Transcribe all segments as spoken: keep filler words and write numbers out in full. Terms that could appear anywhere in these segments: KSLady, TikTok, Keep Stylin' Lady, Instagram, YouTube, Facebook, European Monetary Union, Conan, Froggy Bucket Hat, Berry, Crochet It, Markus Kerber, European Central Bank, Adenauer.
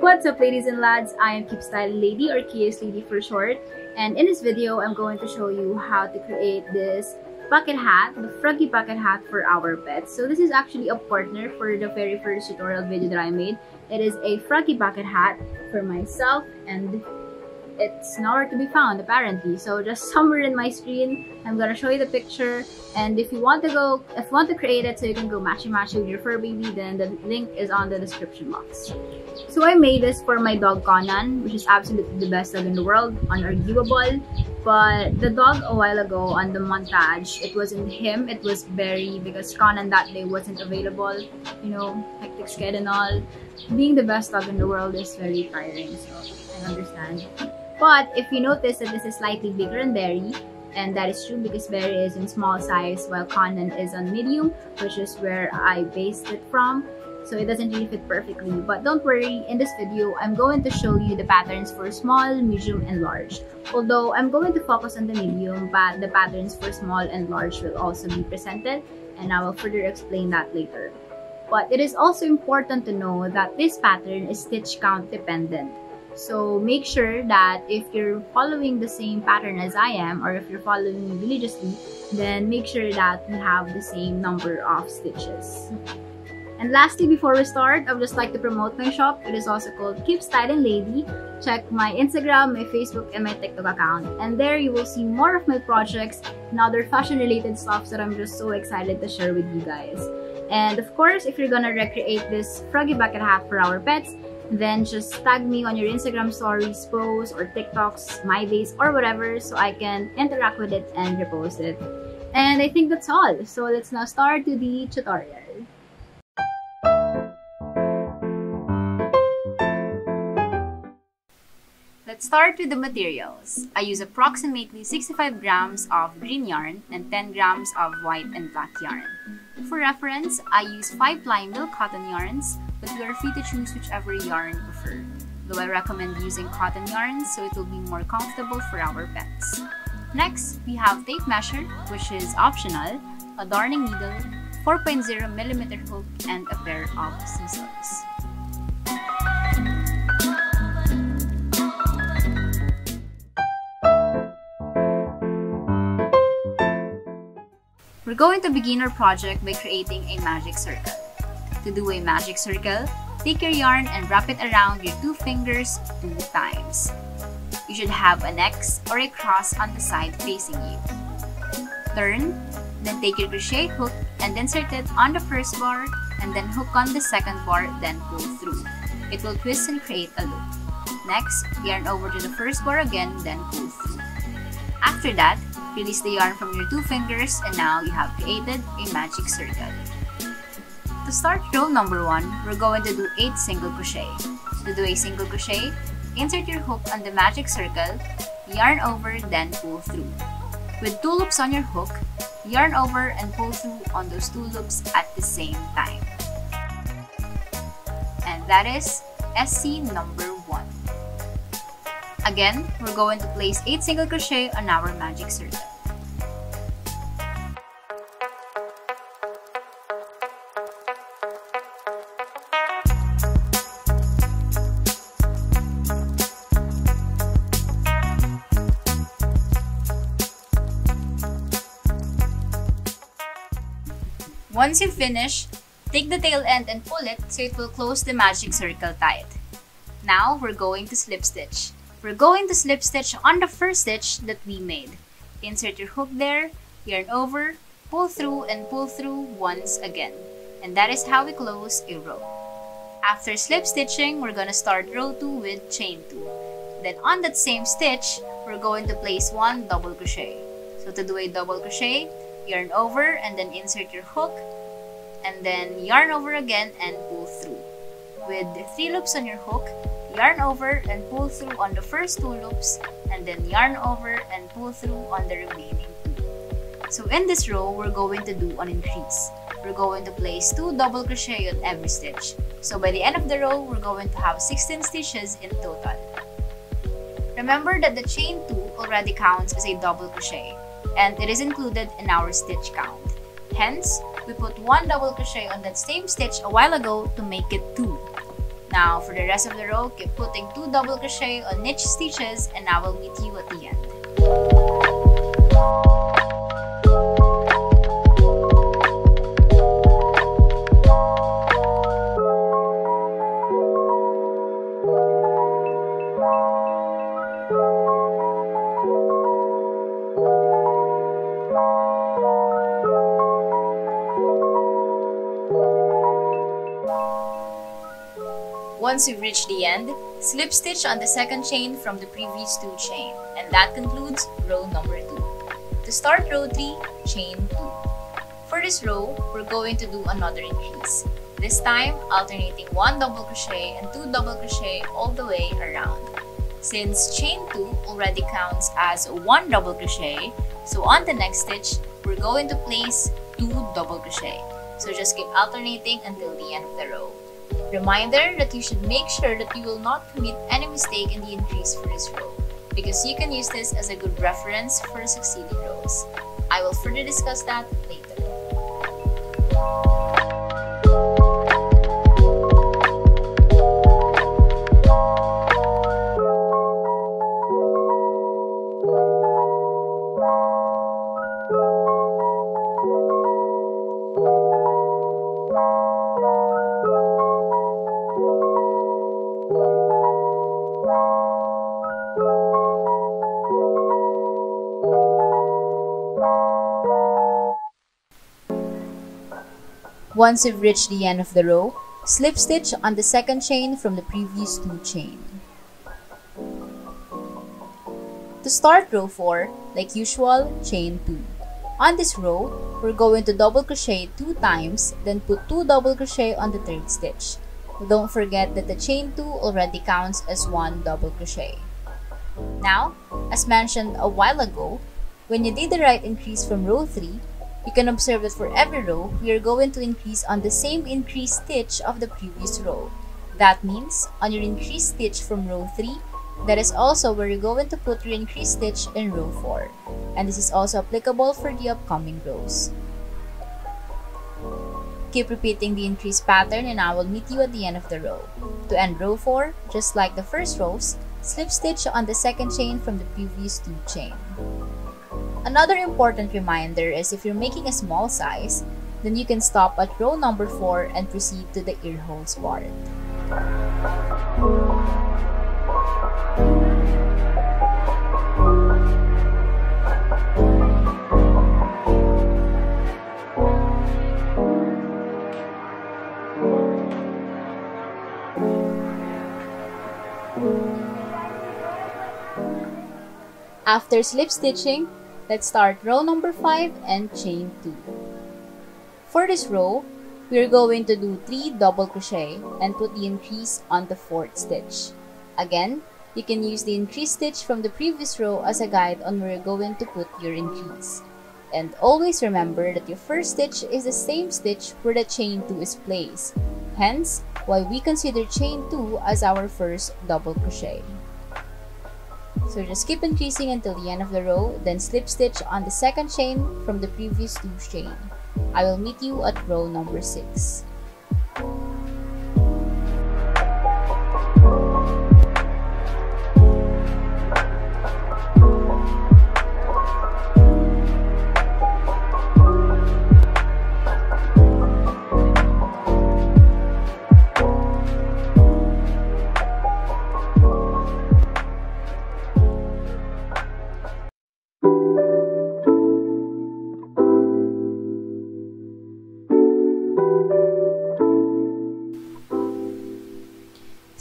What's up, ladies and lads? I am Keep Stylin' Lady, or K S Lady for short, and in this video I'm going to show you how to create this bucket hat, the froggy bucket hat for our pets. So this is actually a partner for the very first tutorial video that I made. It is a froggy bucket hat for myself, and it's nowhere to be found apparently, so just somewhere in my screen I'm gonna show you the picture. And if you want to go if you want to create it so you can go matchy matchy with your fur baby, then the link is on the description box. So I made this for my dog Conan, which is absolutely the best dog in the world, unarguable. But the dog a while ago on the montage, it wasn't him, it was Berry, because Conan that day wasn't available, you know, hectic schedule and all. Being the best dog in the world is very tiring, so I understand. But if you notice that this is slightly bigger than Berry, and that is true because Berry is in small size while Conan is on medium, which is where I based it from. So it doesn't really fit perfectly, but don't worry, in this video I'm going to show you the patterns for small, medium, and large. Although I'm going to focus on the medium, but the patterns for small and large will also be presented, and I will further explain that later. But it is also important to know that this pattern is stitch count dependent. So make sure that if you're following the same pattern as I am, or if you're following me religiously, then make sure that you have the same number of stitches. And lastly, before we start, I would just like to promote my shop. It is also called Keep Stylin' Lady. Check my Instagram, my Facebook, and my TikTok account. And there you will see more of my projects and other fashion-related stuff that I'm just so excited to share with you guys. And of course, if you're gonna recreate this froggy bucket hat for our pets, then just tag me on your Instagram stories, posts, or TikToks, my days, or whatever, so I can interact with it and repost it. And I think that's all. So let's now start to the tutorial. Let's start with the materials. I use approximately sixty-five grams of green yarn and ten grams of white and black yarn. For reference, I use five ply milk cotton yarns, but you are free to choose whichever yarn you prefer, though I recommend using cotton yarn so it will be more comfortable for our pets. Next, we have tape measure, which is optional, a darning needle, four point zero millimeter hook, and a pair of scissors. We're going to begin our project by creating a magic circle. To do a magic circle, take your yarn and wrap it around your two fingers two times. You should have an X or a cross on the side facing you. Turn, then take your crochet hook and insert it on the first bar, and then hook on the second bar, then pull through. It will twist and create a loop. Next, yarn over to the first bar again, then pull through. After that, release the yarn from your two fingers, and now you have created a magic circle. To start row number one, we're going to do eight single crochet. To do a single crochet, insert your hook on the magic circle, yarn over, then pull through. With two loops on your hook, yarn over and pull through on those two loops at the same time. And that is S C number one. Again, we're going to place eight single crochet on our magic circle. Once you finish, take the tail end and pull it so it will close the magic circle tied. Now we're going to slip stitch. We're going to slip stitch on the first stitch that we made. Insert your hook there, yarn over, pull through and pull through once again. And that is how we close a row. After slip stitching, we're going to start row two with chain two. Then on that same stitch, we're going to place one double crochet. So to do a double crochet, yarn over and then insert your hook and then yarn over again and pull through. With three loops on your hook, yarn over and pull through on the first two loops and then yarn over and pull through on the remaining two. So in this row, we're going to do an increase. We're going to place two double crochet on every stitch. So by the end of the row, we're going to have sixteen stitches in total. Remember that the chain two already counts as a double crochet and it is included in our stitch count. Hence, we put one double crochet on that same stitch a while ago to make it two. Now, for the rest of the row, keep putting two double crochet on each stitches and I will meet you at the end. Once you've reached the end, slip stitch on the second chain from the previous two chain, and that concludes row number two. To start row three, chain two. For this row, we're going to do another increase. This time, alternating one double crochet and two double crochet all the way around. Since chain two already counts as one double crochet, so on the next stitch, we're going to place two double crochet. So just keep alternating until the end of the row. Reminder that you should make sure that you will not commit any mistake in the increase for this row, because you can use this as a good reference for succeeding rows. I will further discuss that later. Once you've reached the end of the row, slip stitch on the second chain from the previous two chain. To start row four, like usual, chain two. On this row, we're going to double crochet two times, then put two double crochet on the third stitch. Don't forget that the chain two already counts as one double crochet. Now, as mentioned a while ago, when you did the right increase from row three, you can observe that for every row, we are going to increase on the same increase stitch of the previous row. That means, on your increase stitch from row three, that is also where you're going to put your increase stitch in row four. And this is also applicable for the upcoming rows. Keep repeating the increase pattern and I will meet you at the end of the row. To end row four, just like the first rows, slip stitch on the second chain from the previous two chain. Another important reminder is if you're making a small size, then you can stop at row number four and proceed to the ear holes part. After slip stitching, let's start row number five and chain two. For this row, we are going to do three double crochet and put the increase on the fourth stitch. Again, you can use the increase stitch from the previous row as a guide on where you're going to put your increase. And always remember that your first stitch is the same stitch where the chain two is placed. Hence, why we consider chain two as our first double crochet. So just keep increasing until the end of the row, then slip stitch on the second chain from the previous two chain. I will meet you at row number six.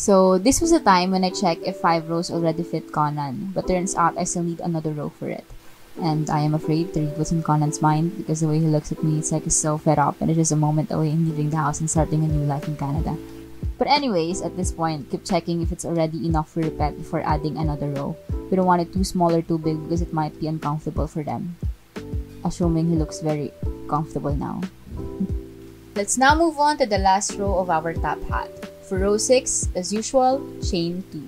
So this was a time when I checked if five rows already fit Conan, but turns out I still need another row for it. And I am afraid to read what's in Conan's mind, because the way he looks at me, it's like he's so fed up and it is a moment away in leaving the house and starting a new life in Canada. But anyways, at this point, keep checking if it's already enough for your pet before adding another row. We don't want it too small or too big because it might be uncomfortable for them. Assuming he looks very comfortable now. Let's now move on to the last row of our top hat. For row six, as usual, chain two.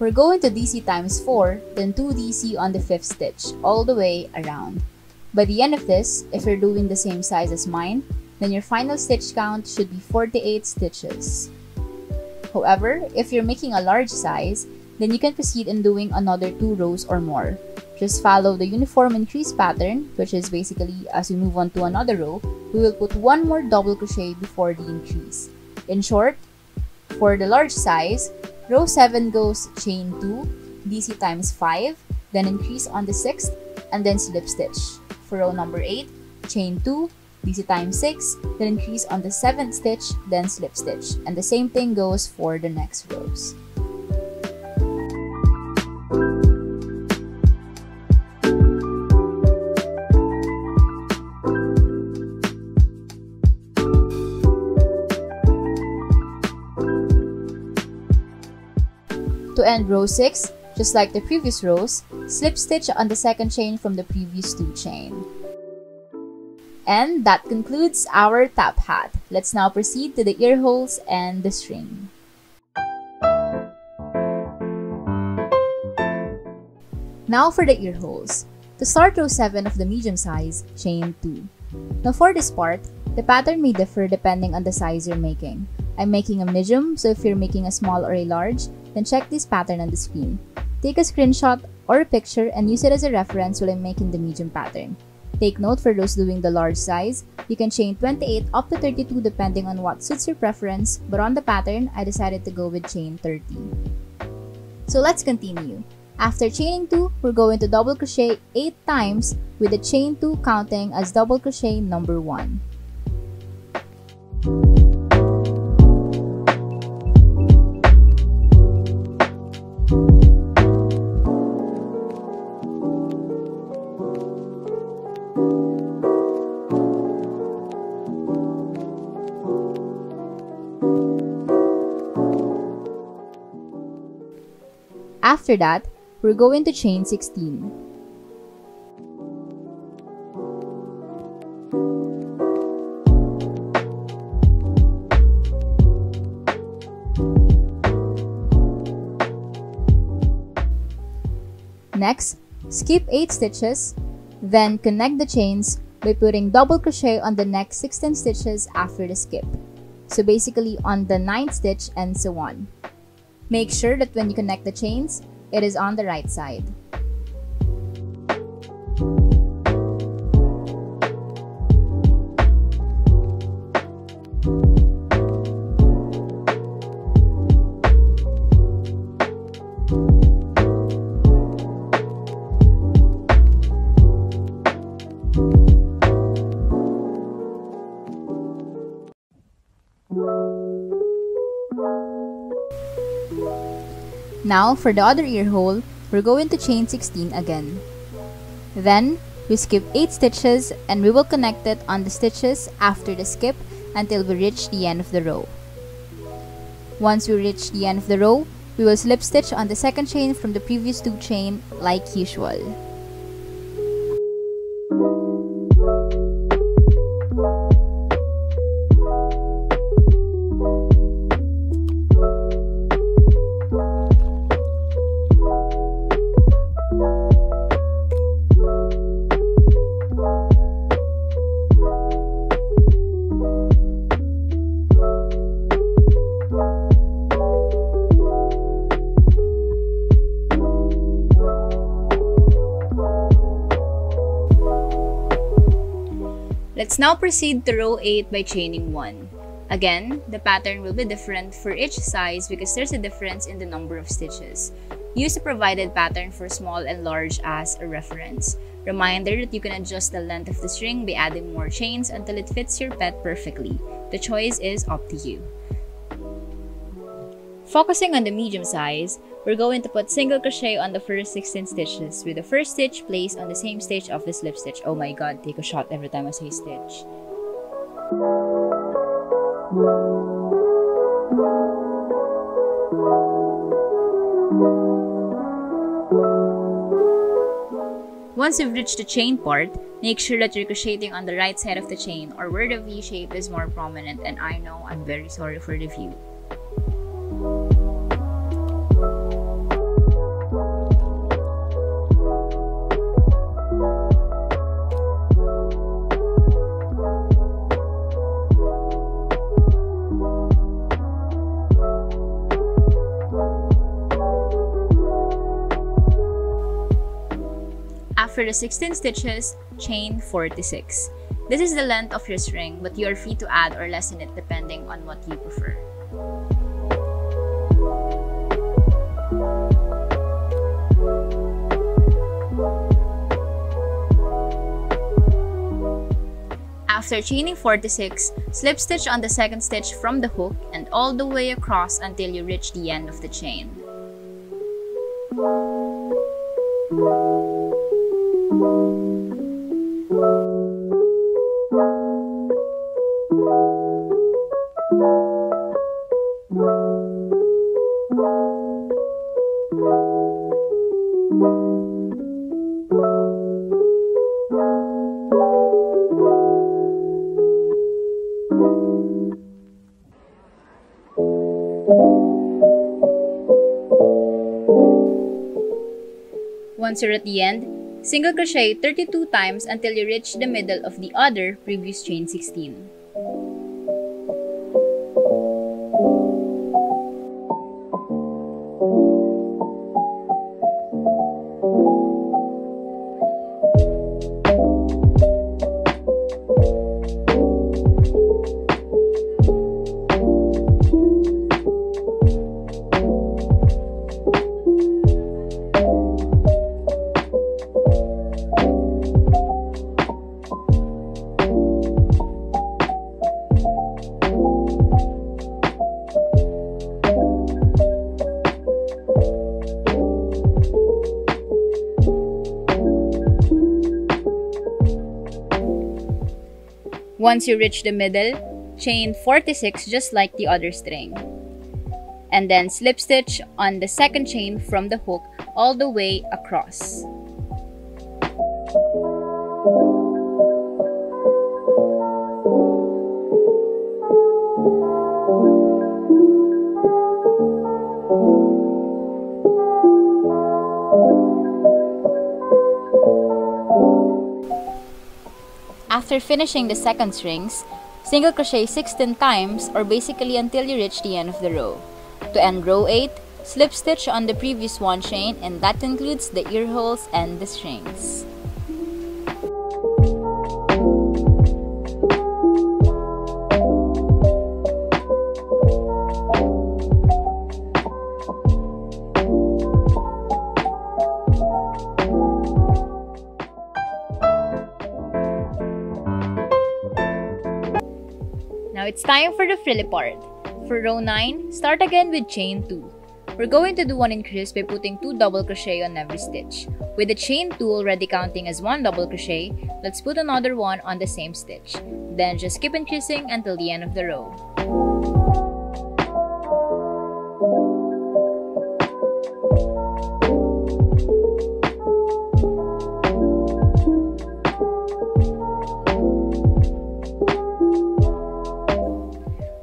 We're going to D C times four, then two D C on the fifth stitch, all the way around. By the end of this, if you're doing the same size as mine, then your final stitch count should be forty-eight stitches. However, if you're making a large size, then you can proceed in doing another two rows or more. Just follow the uniform increase pattern, which is basically as we move on to another row, we will put one more double crochet before the increase. In short, for the large size, row seven goes chain two, D C times five, then increase on the sixth, and then slip stitch. For row number eight, chain two, D C times six, then increase on the seventh stitch, then slip stitch. And the same thing goes for the next rows. To end row six, just like the previous rows, slip stitch on the second chain from the previous two chain. And that concludes our top hat. Let's now proceed to the ear holes and the string. Now for the ear holes. To start row seven of the medium size, chain two. Now for this part, the pattern may differ depending on the size you're making. I'm making a medium, so if you're making a small or a large, then check this pattern on the screen. Take a screenshot or a picture and use it as a reference while I'm making the medium pattern. Take note for those doing the large size, you can chain twenty-eight up to thirty-two depending on what suits your preference, but on the pattern, I decided to go with chain thirty. So let's continue. After chaining two, we're going to double crochet eight times with the chain two counting as double crochet number one. After that, we're going to chain sixteen. Next, skip eight stitches, then connect the chains by putting double crochet on the next sixteen stitches after the skip. So basically on the ninth stitch and so on. Make sure that when you connect the chains, it is on the right side. Now for the other ear hole, we're going to chain sixteen again. Then, we skip eight stitches and we will connect it on the stitches after the skip until we reach the end of the row. Once we reach the end of the row, we will slip stitch on the second chain from the previous two chain like usual. Let's now proceed to row eight by chaining one. Again, the pattern will be different for each size because there's a difference in the number of stitches. Use the provided pattern for small and large as a reference. Reminder that you can adjust the length of the string by adding more chains until it fits your pet perfectly. The choice is up to you. Focusing on the medium size, we're going to put single crochet on the first sixteen stitches with the first stitch placed on the same stitch of the slip stitch. Oh my god, take a shot every time I say stitch. Once you've reached the chain part, make sure that you're crocheting on the right side of the chain or where the V shape is more prominent, and I know, I'm very sorry for the view. After the sixteen stitches, chain forty-six. This is the length of your string, but you are free to add or lessen it depending on what you prefer. After chaining forty-six, slip stitch on the second stitch from the hook and all the way across until you reach the end of the chain. Once you're at the end, single crochet thirty-two times until you reach the middle of the other previous chain sixteen. Once you reach the middle, chain forty-six just like the other string. And then slip stitch on the second chain from the hook all the way across. After finishing the second strings, single crochet sixteen times or basically until you reach the end of the row. To end row eight, slip stitch on the previous one chain, and that includes the ear holes and the strings. Now it's time for the frilly part. For row nine, start again with chain two. We're going to do an increase by putting two double crochet on every stitch. With the chain two already counting as one double crochet, let's put another one on the same stitch. Then just keep increasing until the end of the row.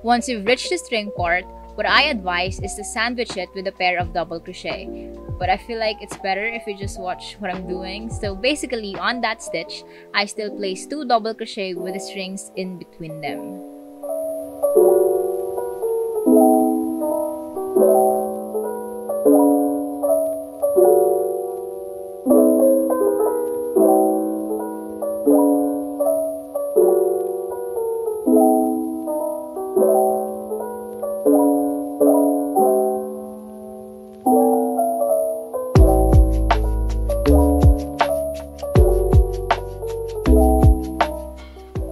Once you've reached the string part, what I advise is to sandwich it with a pair of double crochet. But I feel like it's better if you just watch what I'm doing. So basically, on that stitch, I still place two double crochet with the strings in between them.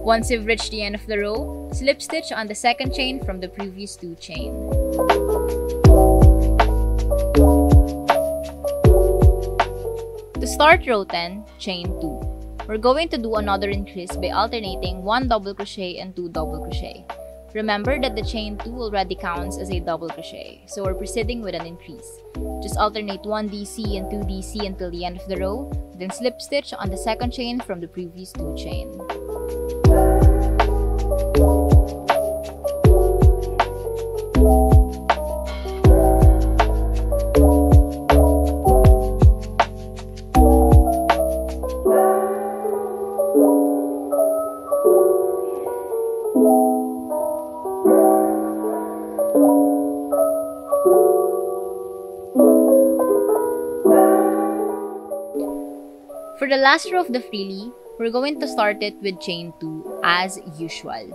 Once you've reached the end of the row, slip stitch on the second chain from the previous two chain. To start row ten, chain two. We're going to do another increase by alternating one double crochet and two double crochet. Remember that the chain two already counts as a double crochet, so we're proceeding with an increase. Just alternate one D C and two D C until the end of the row, then slip stitch on the second chain from the previous two chain. For the last row of the frilly, we're going to start it with chain two as usual.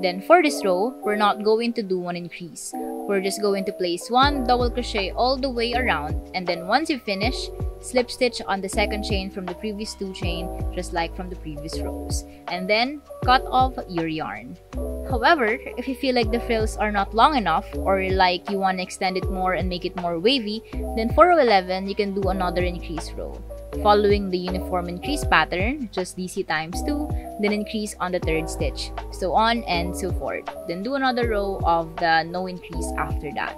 Then for this row, we're not going to do one increase. We're just going to place one double crochet all the way around, and then once you finish, slip stitch on the second chain from the previous two chain, just like from the previous rows, and then cut off your yarn. However, if you feel like the frills are not long enough, or like you want to extend it more and make it more wavy, then for row eleven, you can do another increase row. Following the uniform increase pattern, just D C times two, then increase on the third stitch, so on and so forth. Then do another row of the no increase after that.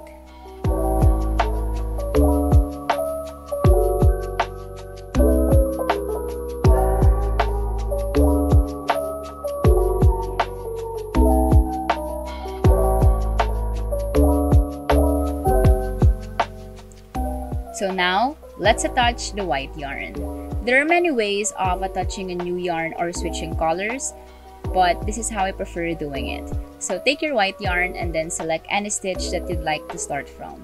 So now, let's attach the white yarn. There are many ways of attaching a new yarn or switching colors, but this is how I prefer doing it. So take your white yarn and then select any stitch that you'd like to start from.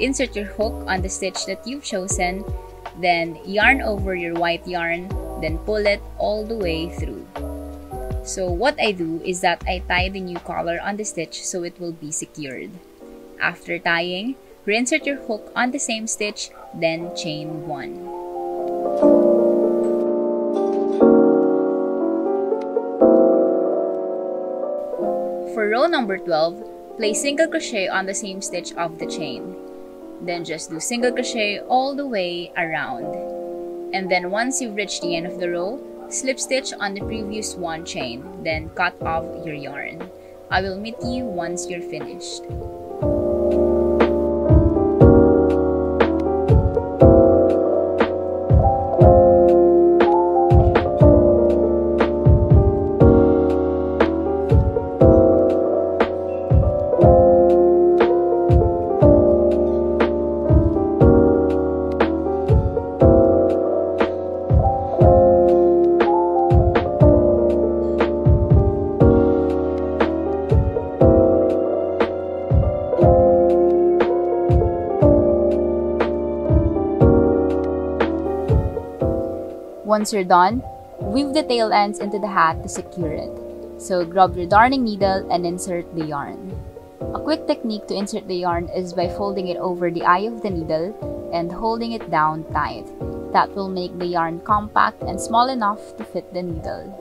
Insert your hook on the stitch that you've chosen, then yarn over your white yarn, then pull it all the way through. So what I do is that I tie the new color on the stitch so it will be secured. After tying, reinsert your hook on the same stitch, then chain one. For row number twelve, place single crochet on the same stitch of the chain. Then just do single crochet all the way around. And then once you've reached the end of the row, slip stitch on the previous one chain, then cut off your yarn. I will meet you once you're finished. Once you're done, weave the tail ends into the hat to secure it. So grab your darning needle and insert the yarn. A quick technique to insert the yarn is by folding it over the eye of the needle and holding it down tight. That will make the yarn compact and small enough to fit the needle.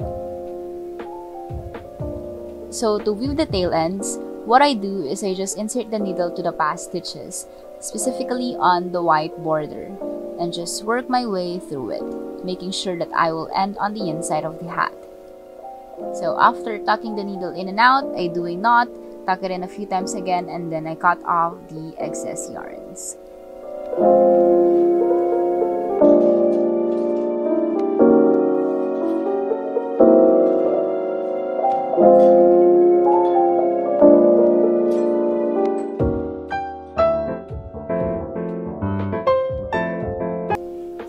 So to weave the tail ends, what I do is I just insert the needle to the past stitches, specifically on the white border, and just work my way through it, making sure that I will end on the inside of the hat. So after tucking the needle in and out, I do a knot, tuck it in a few times again, and then I cut off the excess yarns.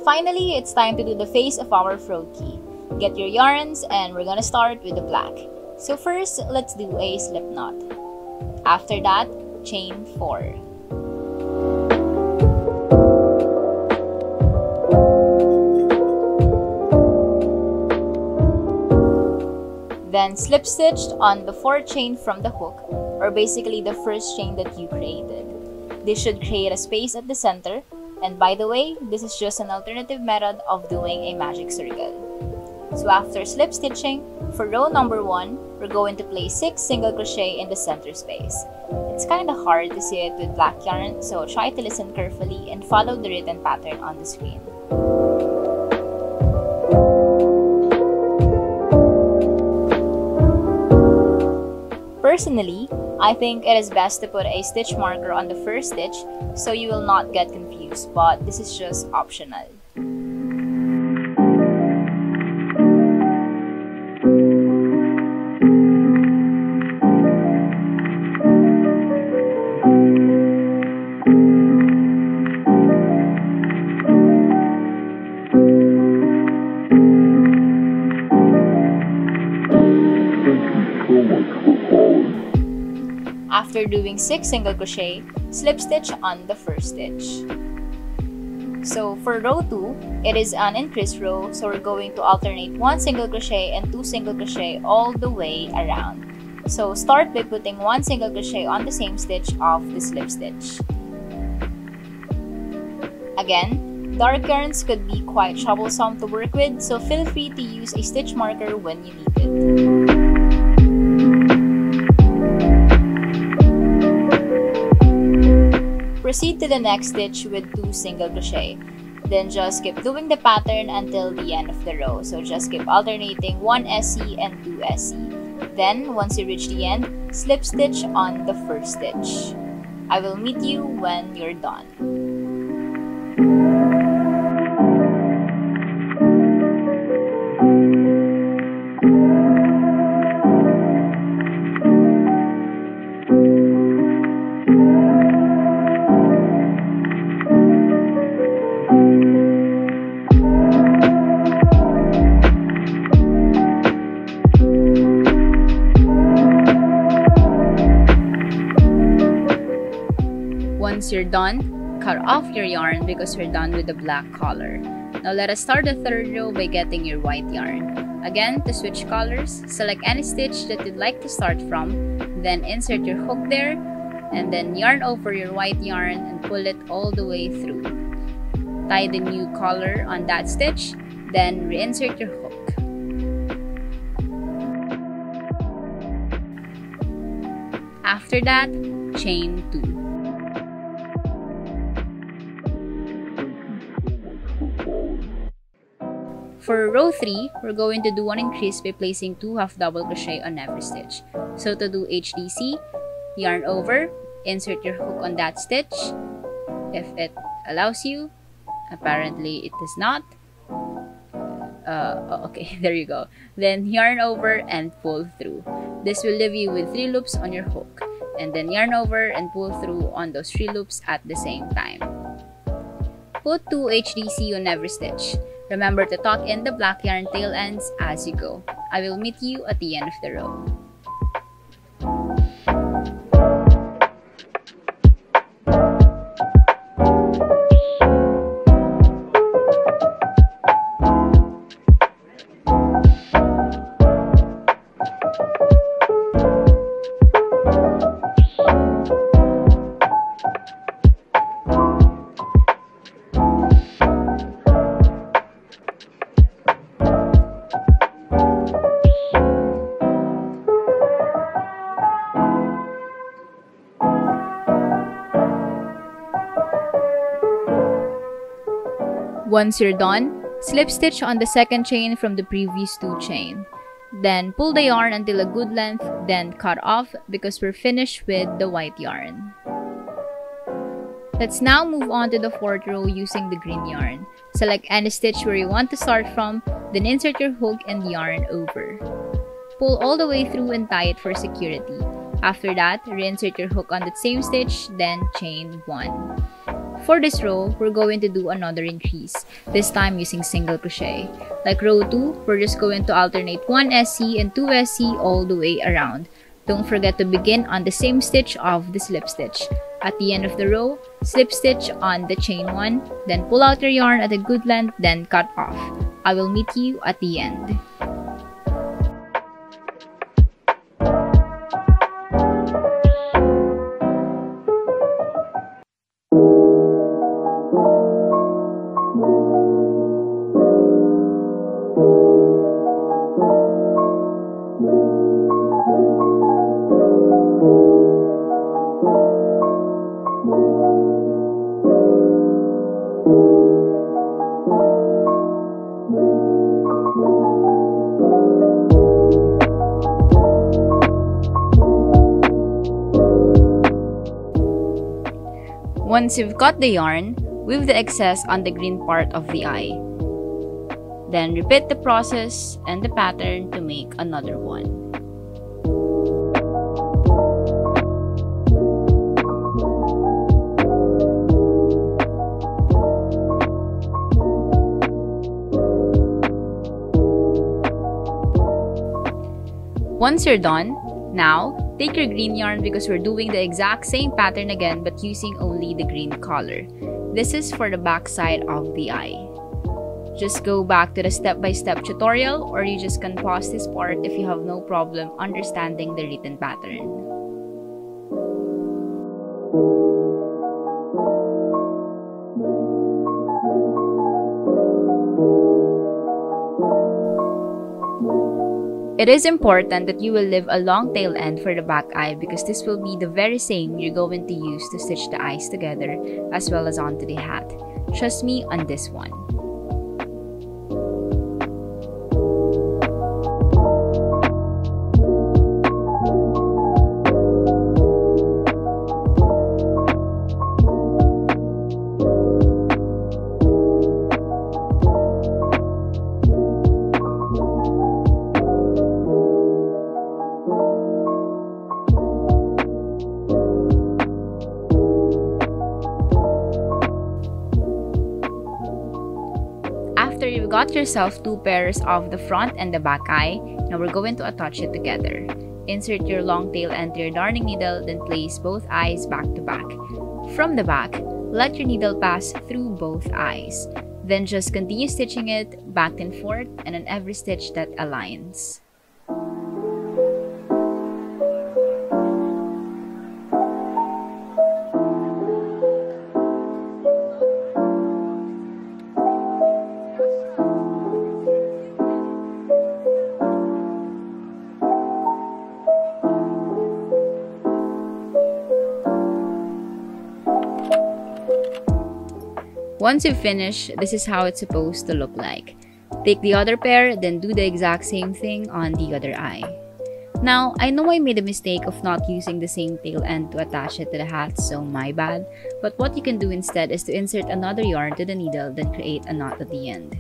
Finally, it's time to do the face of our froggy. Get your yarns, and we're gonna start with the black. So first, let's do a slip knot. After that, chain four. Then slip stitched on the fourth chain from the hook, or basically the first chain that you created. This should create a space at the center. And by the way, this is just an alternative method of doing a magic circle. So after slip stitching, for row number one, we're going to place six single crochet in the center space. It's kind of hard to see it with black yarn, so try to listen carefully and follow the written pattern on the screen. Personally, I think it is best to put a stitch marker on the first stitch so you will not get confused, but this is just optional. After doing six single crochet, slip stitch on the first stitch. So for row two, it is an increase row, so we're going to alternate one single crochet and two single crochet all the way around. So start by putting one single crochet on the same stitch of the slip stitch. Again, dark yarns could be quite troublesome to work with, so feel free to use a stitch marker when you need it. Proceed to the next stitch with two single crochet. Then just keep doing the pattern until the end of the row. So just keep alternating one S E and two S E. Then, once you reach the end, slip stitch on the first stitch. I will meet you when you're done. Once you're done, cut off your yarn because we're done with the black color. Now let us start the third row by getting your white yarn. Again, to switch colors, select any stitch that you'd like to start from, then insert your hook there, and then yarn over your white yarn and pull it all the way through. Tie the new color on that stitch, then reinsert your hook. After that, chain two. For row three, we're going to do one increase by placing two half double crochet on every stitch. So to do H D C, yarn over, insert your hook on that stitch, if it allows you. Apparently it does not. Uh, okay, there you go. Then yarn over and pull through. This will leave you with three loops on your hook. And then yarn over and pull through on those three loops at the same time. Put two H D C on every stitch. Remember to tuck in the black yarn tail ends as you go. I will meet you at the end of the row. Once you're done, slip stitch on the second chain from the previous two chain. Then pull the yarn until a good length, then cut off because we're finished with the white yarn. Let's now move on to the fourth row using the green yarn. Select any stitch where you want to start from, then insert your hook and yarn over. Pull all the way through and tie it for security. After that, reinsert your hook on that same stitch, then chain one. For this row, we're going to do another increase, this time using single crochet. Like row two, we're just going to alternate one S E and two S E all the way around. Don't forget to begin on the same stitch of the slip stitch. At the end of the row, slip stitch on the chain one, then pull out your yarn at a good length, then cut off. I will meet you at the end. Thank you. Once you've cut the yarn, weave the excess on the green part of the eye. Then repeat the process and the pattern to make another one. Once you're done, now take your green yarn because we're doing the exact same pattern again but using only the green color. This is for the back side of the eye. Just go back to the step-by-step tutorial, or you just can pause this part if you have no problem understanding the written pattern. It is important that you will leave a long tail end for the back eye because this will be the very same you're going to use to stitch the eyes together as well as onto the hat. Trust me on this one. After you've got yourself two pairs of the front and the back eye, now we're going to attach it together. Insert your long tail into your darning needle, then place both eyes back to back. From the back, let your needle pass through both eyes. Then just continue stitching it back and forth and on every stitch that aligns. Once you finish, this is how it's supposed to look like. Take the other pair, then do the exact same thing on the other eye. Now, I know I made a mistake of not using the same tail end to attach it to the hat, so my bad. But what you can do instead is to insert another yarn to the needle, then create a knot at the end.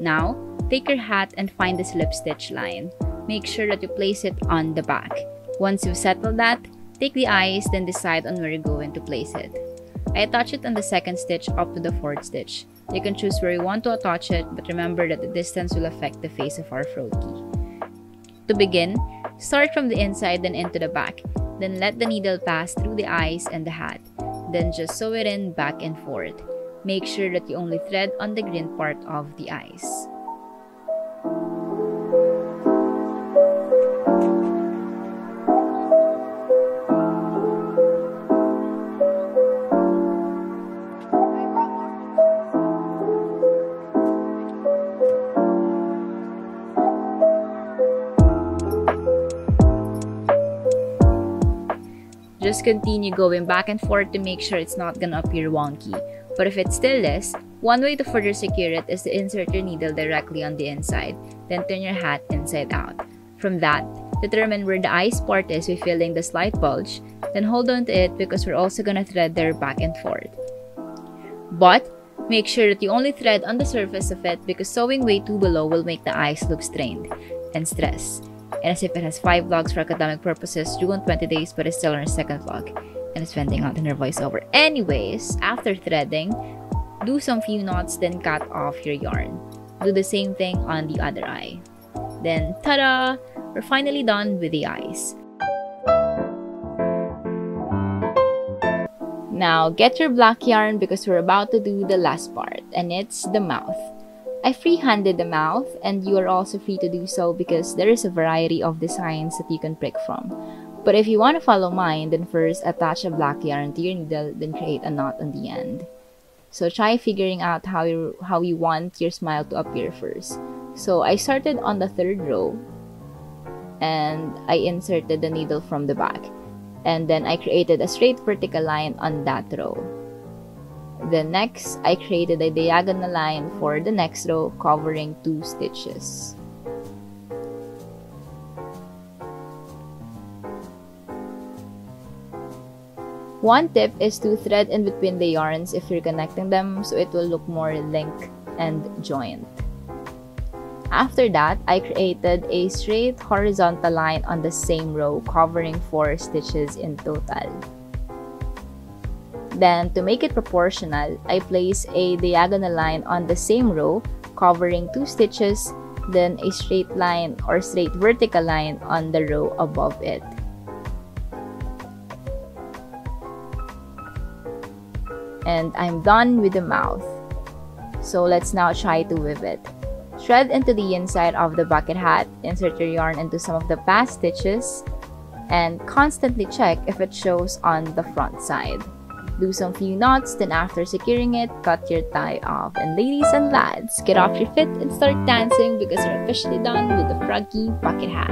Now, take your hat and find the slip stitch line. Make sure that you place it on the back. Once you've settled that, take the eyes, then decide on where you're going to place it. I attach it on the second stitch up to the fourth stitch. You can choose where you want to attach it, but remember that the distance will affect the face of our froggy. To begin, start from the inside then into the back. Then let the needle pass through the eyes and the hat. Then just sew it in back and forth. Make sure that you only thread on the green part of the eyes. Just continue going back and forth to make sure it's not gonna appear wonky. But if it still is, one way to further secure it is to insert your needle directly on the inside, then turn your hat inside out. From that, determine where the eyes part is by feeling the slight bulge, then hold on to it because we're also gonna thread there back and forth. But make sure that you only thread on the surface of it because sewing way too below will make the eyes look strained and stressed. And as if it has five vlogs for academic purposes, due on twenty days, but it's still on her second vlog. And it's venting out in her voiceover. Anyways, after threading, do some few knots, then cut off your yarn. Do the same thing on the other eye. Then, ta-da! We're finally done with the eyes. Now, get your black yarn because we're about to do the last part, and it's the mouth. I free-handed the mouth, and you are also free to do so because there is a variety of designs that you can pick from. But if you want to follow mine, then first attach a black yarn to your needle, then create a knot on the end. So try figuring out how you, how you want your smile to appear first. So I started on the third row, and I inserted the needle from the back. And then I created a straight vertical line on that row. Then next, I created a diagonal line for the next row covering two stitches. One tip is to thread in between the yarns if you're connecting them so it will look more linked and joined. After that, I created a straight horizontal line on the same row covering four stitches in total. Then, to make it proportional, I place a diagonal line on the same row covering two stitches, then a straight line or straight vertical line on the row above it. And I'm done with the mouth. So let's now try to weave it. Thread into the inside of the bucket hat, insert your yarn into some of the past stitches, and constantly check if it shows on the front side. Do some few knots, then after securing it, cut your tie off. And ladies and lads, get off your feet and start dancing because you're officially done with the froggy bucket hat.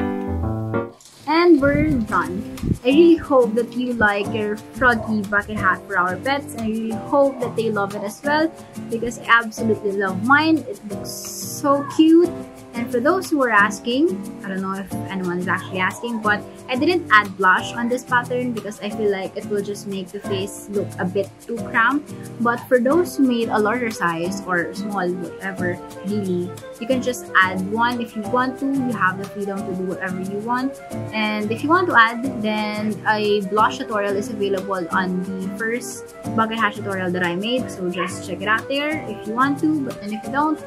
And we're done. I really hope that you like your froggy bucket hat for our pets, and I really hope that they love it as well because I absolutely love mine. It looks so cute. And for those who are asking, I don't know if anyone is actually asking, but I didn't add blush on this pattern because I feel like it will just make the face look a bit too cramped. But for those who made a larger size or small, whatever, really, you can just add one if you want to. You have the freedom to do whatever you want. And if you want to add, then a blush tutorial is available on the first bucket hat tutorial that I made. So just check it out there if you want to, but then if you don't,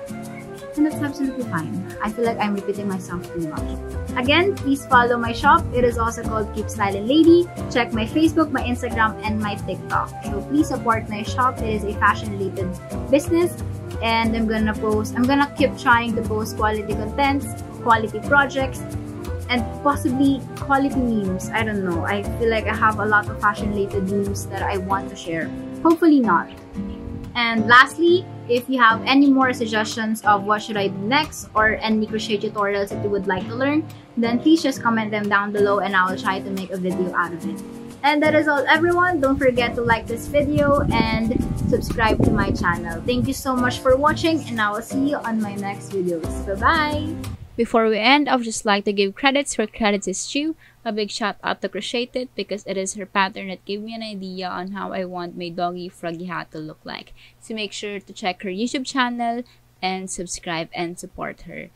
and that's absolutely fine. I feel like I'm repeating myself too much. Again, please follow my shop. It is also called Keep Stylin' Lady. Check my Facebook, my Instagram, and my TikTok. So please support my shop. It is a fashion-related business, and I'm gonna post. I'm gonna keep trying to post quality contents, quality projects, and possibly quality memes. I don't know. I feel like I have a lot of fashion-related memes that I want to share. Hopefully not. And lastly, if you have any more suggestions of what should I do next or any crochet tutorials that you would like to learn, then please just comment them down below and I will try to make a video out of it. And that is all, everyone. Don't forget to like this video and subscribe to my channel. Thank you so much for watching, and I will see you on my next videos. Bye-bye! Before we end, I would just like to give credits where credits is due. A big shout out to Crochet It because it is her pattern that gave me an idea on how I want my doggy froggy hat to look like. So make sure to check her YouTube channel and subscribe and support her.